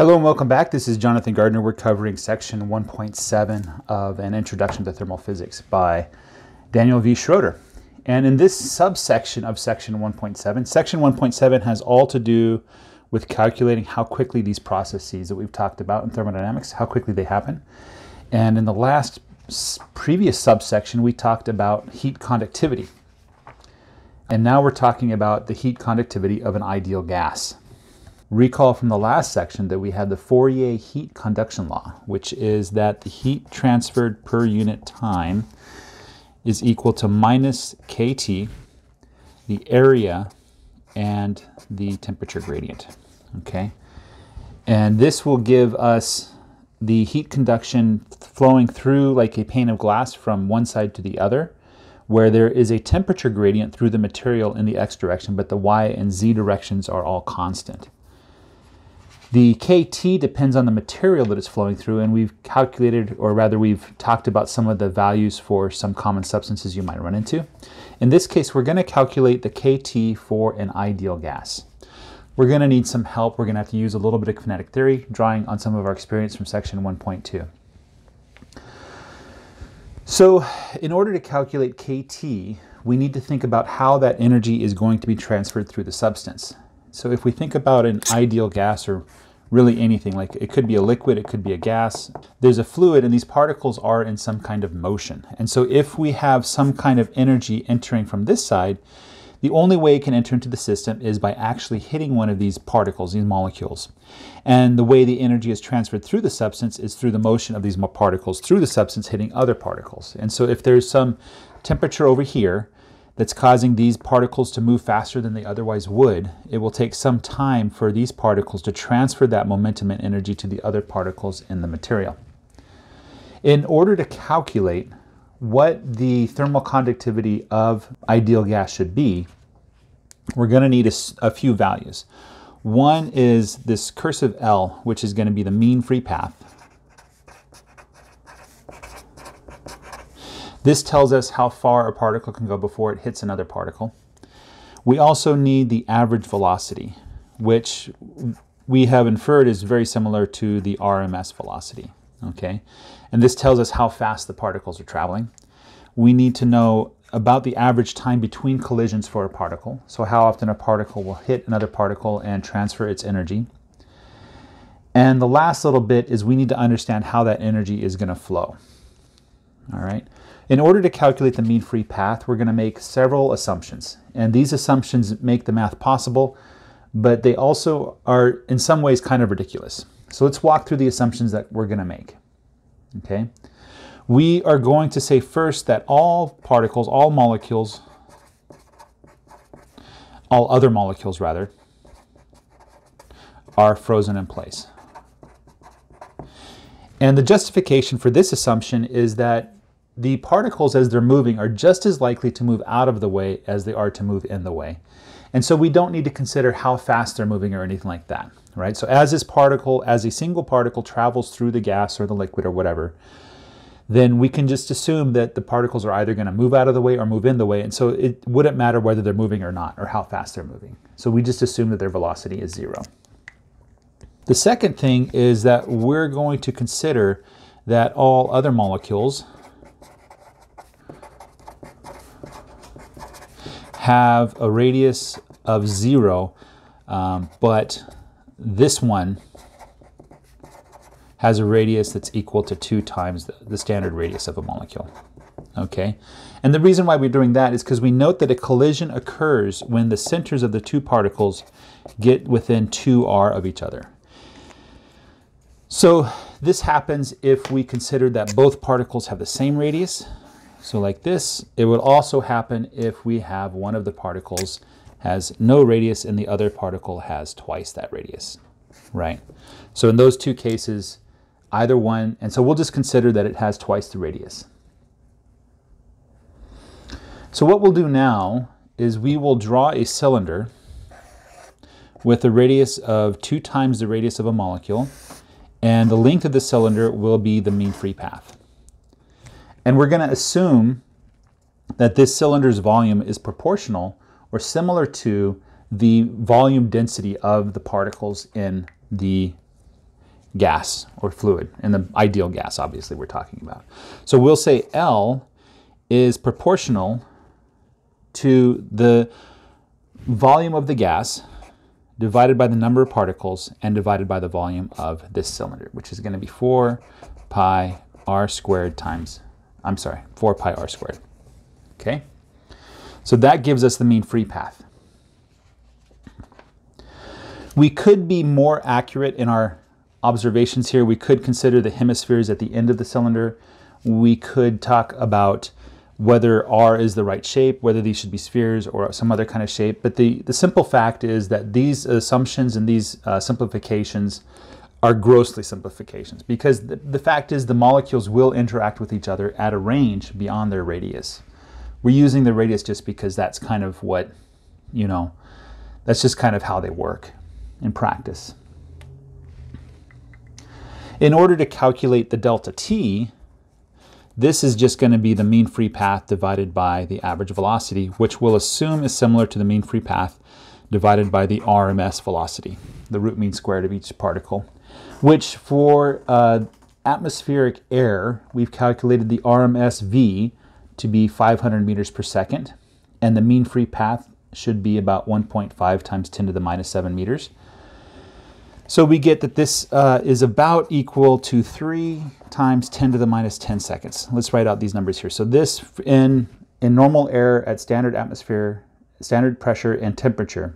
Hello and welcome back. This is Jonathan Gardner. We're covering section 1.7 of An Introduction to Thermal Physics by Daniel V. Schroeder. And in this subsection of section 1.7, section 1.7 has all to do with calculating how quickly these processes that we've talked about in thermodynamics, how quickly they happen. And in the last previous subsection, we talked about heat conductivity. And now we're talking about the heat conductivity of an ideal gas. Recall from the last section that we had the Fourier heat conduction law, which is that the heat transferred per unit time is equal to minus kT, the area, and the temperature gradient. Okay? And this will give us the heat conduction flowing through like a pane of glass from one side to the other, where there is a temperature gradient through the material in the x direction, but the y and z directions are all constant. The KT depends on the material that it's flowing through, and we've calculated, or rather we've talked about some of the values for some common substances you might run into. In this case, we're going to calculate the KT for an ideal gas. We're going to need some help. We're going to have to use a little bit of kinetic theory, drawing on some of our experience from section 1.2. So in order to calculate KT, we need to think about how that energy is going to be transferred through the substance. So if we think about an ideal gas, or really anything, like it could be a liquid, it could be a gas, there's a fluid and these particles are in some kind of motion. And so if we have some kind of energy entering from this side, the only way it can enter into the system is by actually hitting one of these particles, these molecules. And the way the energy is transferred through the substance is through the motion of these particles through the substance hitting other particles. And so if there's some temperature over here that's causing these particles to move faster than they otherwise would, it will take some time for these particles to transfer that momentum and energy to the other particles in the material. In order to calculate what the thermal conductivity of ideal gas should be, we're going to need a few values. One is this cursive L, which is going to be the mean free path. This tells us how far a particle can go before it hits another particle. We also need the average velocity, which we have inferred is very similar to the RMS velocity. Okay? And this tells us how fast the particles are traveling. We need to know about the average time between collisions for a particle, so how often a particle will hit another particle and transfer its energy. And the last little bit is we need to understand how that energy is going to flow. All right. In order to calculate the mean free path, we're going to make several assumptions. And these assumptions make the math possible, but they also are in some ways kind of ridiculous. So let's walk through the assumptions that we're going to make. Okay? We are going to say first that all particles, all molecules, all other molecules rather, are frozen in place. And the justification for this assumption is that the particles, as they're moving, are just as likely to move out of the way as they are to move in the way. And so we don't need to consider how fast they're moving or anything like that, right? So as this particle, as a single particle travels through the gas or the liquid or whatever, then we can just assume that the particles are either going to move out of the way or move in the way. And so it wouldn't matter whether they're moving or not or how fast they're moving. So we just assume that their velocity is zero. The second thing is that we're going to consider that all other molecules have a radius of zero, but this one has a radius that's equal to 2 times the standard radius of a molecule. Okay? And the reason why we're doing that is because we note that a collision occurs when the centers of the two particles get within 2R of each other. So this happens if we consider that both particles have the same radius. So like this, it would also happen if we have one of the particles has no radius and the other particle has twice that radius, right? So in those two cases, either one, and so we'll just consider that it has twice the radius. So what we'll do now is we will draw a cylinder with a radius of 2 times the radius of a molecule, and the length of the cylinder will be the mean free path. And we're going to assume that this cylinder's volume is proportional or similar to the volume density of the particles in the gas or fluid, and the ideal gas, obviously, we're talking about. So we'll say L is proportional to the volume of the gas divided by the number of particles and divided by the volume of this cylinder, which is going to be 4 pi r squared. Okay? So that gives us the mean free path. We could be more accurate in our observations here. We could consider the hemispheres at the end of the cylinder. We could talk about whether R is the right shape, whether these should be spheres or some other kind of shape. But the simple fact is that these assumptions and these simplifications are grossly simplifications, because the fact is the molecules will interact with each other at a range beyond their radius. We're using the radius just because that's kind of what, you know, that's just kind of how they work in practice. In order to calculate the delta t, this is just going to be the mean free path divided by the average velocity, which we'll assume is similar to the mean free path divided by the RMS velocity, the root mean squared of each particle, which for atmospheric air, we've calculated the RMSV to be 500 meters per second, and the mean free path should be about 1.5 times 10 to the minus 7 meters. So we get that this is about equal to 3 times 10 to the minus 10 seconds. Let's write out these numbers here. So this in normal air at standard atmosphere, standard pressure and temperature,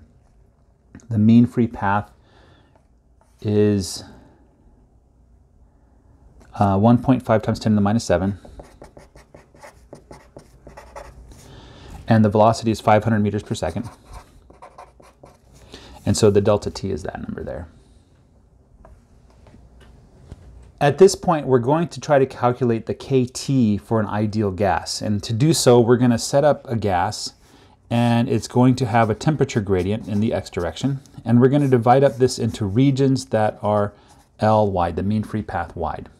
the mean free path is 1.5 times 10 to the minus 7. And the velocity is 500 meters per second. And so the delta t is that number there. At this point, we're going to try to calculate the KT for an ideal gas. And to do so, we're going to set up a gas, and it's going to have a temperature gradient in the x direction. And we're going to divide up this into regions that are L wide, the mean free path wide.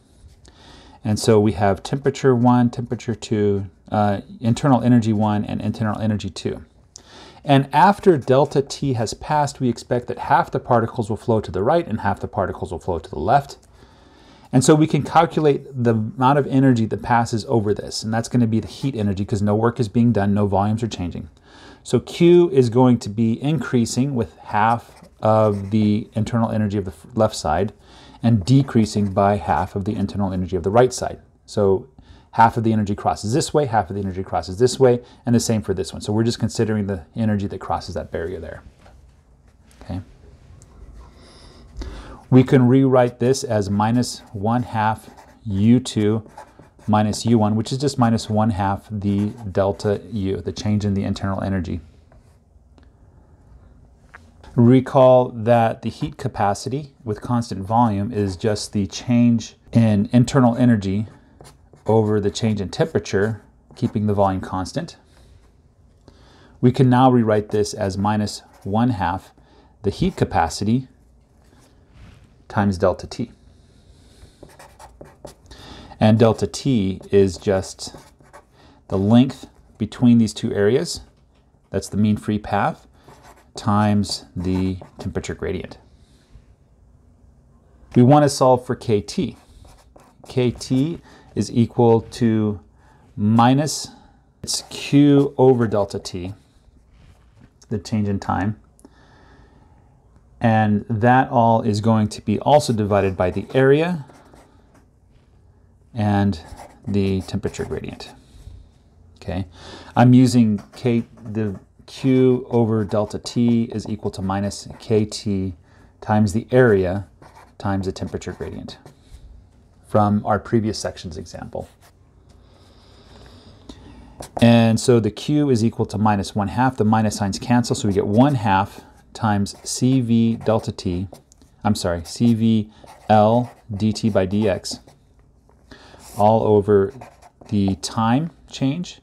And so we have temperature 1, temperature 2, internal energy 1, and internal energy 2. And after delta T has passed, we expect that half the particles will flow to the right and half the particles will flow to the left. And so we can calculate the amount of energy that passes over this, and that's going to be the heat energy, because no work is being done, no volumes are changing. So Q is going to be increasing with half of the internal energy of the left side and decreasing by half of the internal energy of the right side. So half of the energy crosses this way, half of the energy crosses this way, and the same for this one. So we're just considering the energy that crosses that barrier there. Okay. We can rewrite this as minus 1/2 U2 minus U1, which is just minus 1/2 the delta U, the change in the internal energy. Recall that the heat capacity with constant volume is just the change in internal energy over the change in temperature, keeping the volume constant. We can now rewrite this as minus 1/2 the heat capacity times delta T. And delta T is just the length between these two areas, that's the mean free path, times the temperature gradient. We want to solve for KT. KT is equal to minus, it's Q over delta T, the change in time. And that all is going to be also divided by the area and the temperature gradient. Okay, I'm using Q over delta T is equal to minus KT times the area times the temperature gradient from our previous section's example. And so the Q is equal to minus 1/2. The minus signs cancel, so we get 1/2 times CV delta T, CV L dt by dx, all over the time change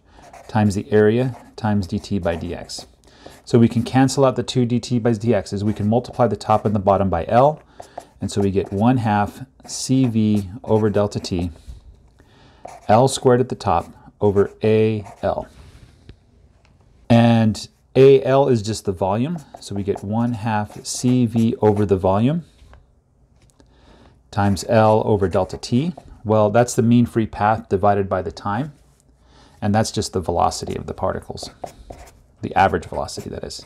times the area times dt by dx. So we can cancel out the two dt by dx's. We can multiply the top and the bottom by L, and so we get 1/2 CV over delta T, L squared at the top over AL. And AL is just the volume, so we get 1/2 CV over the volume times L over delta t. Well, that's the mean free path divided by the time. And that's just the velocity of the particles. The average velocity, that is.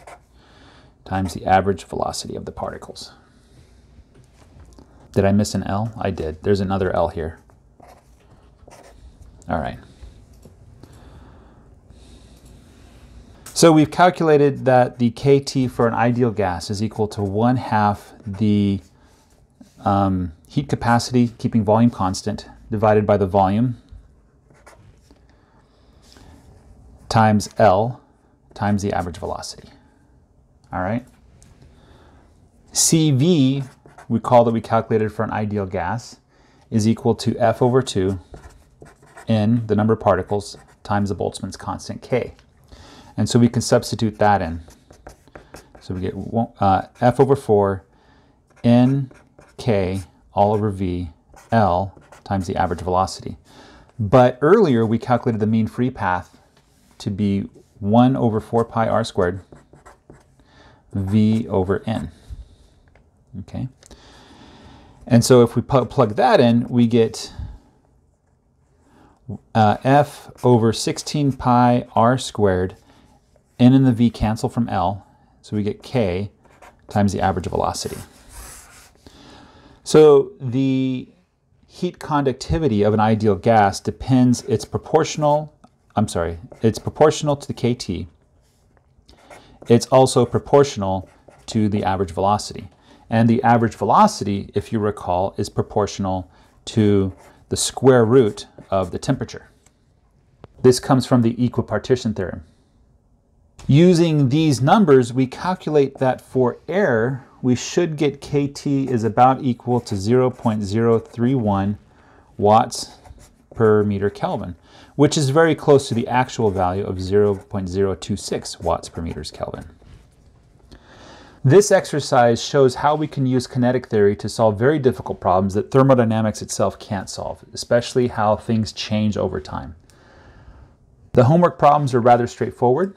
Times the average velocity of the particles. Did I miss an L? I did. There's another L here. All right. So we've calculated that the kT for an ideal gas is equal to 1/2 the heat capacity, keeping volume constant, divided by the volume times L times the average velocity. All right. CV, recall that we calculated for an ideal gas, is equal to F over 2 n, the number of particles, times the Boltzmann's constant K. And so we can substitute that in. So we get F over 4 n k all over v L times the average velocity. But earlier we calculated the mean free path to be 1 over 4 pi r squared v over n. Okay. And so if we plug that in, we get F over 16 pi r squared. N and the v cancel from L, so we get k times the average velocity. So the heat conductivity of an ideal gas depends, it's proportional to the kT. It's also proportional to the average velocity. And the average velocity, if you recall, is proportional to the square root of the temperature. This comes from the equipartition theorem. Using these numbers, we calculate that for air, we should get kT is about equal to 0.031 watts per meter Kelvin, which is very close to the actual value of 0.026 watts per meter Kelvin. This exercise shows how we can use kinetic theory to solve very difficult problems that thermodynamics itself can't solve, especially how things change over time. The homework problems are rather straightforward.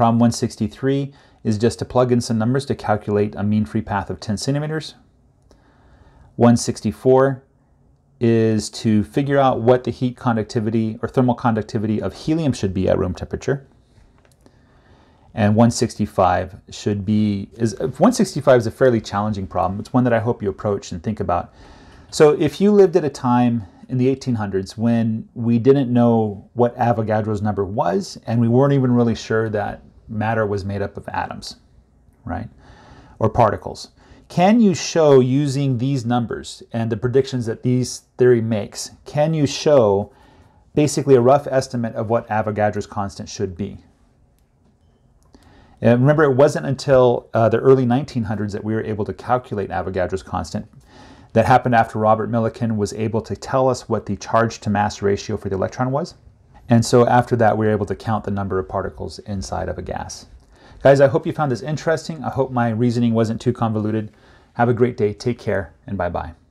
Problem 163 is just to plug in some numbers to calculate a mean free path of 10 centimeters. 164 is to figure out what the heat conductivity or thermal conductivity of helium should be at room temperature. And 165 should be, 165 is a fairly challenging problem. It's one that I hope you approach and think about. So if you lived at a time in the 1800s when we didn't know what Avogadro's number was, and we weren't even really sure that matter was made up of atoms, right? Or particles. Can you show, using these numbers and the predictions that this theory makes, can you show basically a rough estimate of what Avogadro's constant should be? And remember, it wasn't until the early 1900s that we were able to calculate Avogadro's constant. That happened after Robert Millikan was able to tell us what the charge to mass ratio for the electron was. And so after that, we were able to count the number of particles inside of a gas. Guys, I hope you found this interesting. I hope my reasoning wasn't too convoluted. Have a great day. Take care, and bye-bye.